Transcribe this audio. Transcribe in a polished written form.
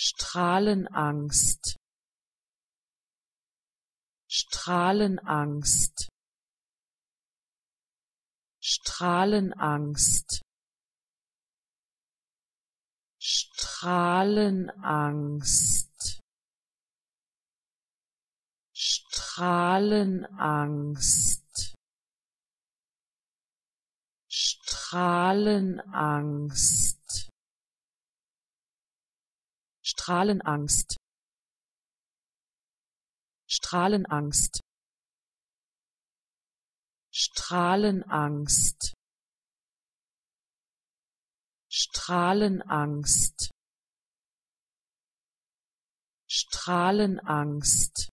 Strahlenangst, Strahlenangst, Strahlenangst, Strahlenangst, Strahlenangst, Strahlenangst, Strahlenangst, Strahlenangst, Strahlenangst, Strahlenangst, Strahlenangst,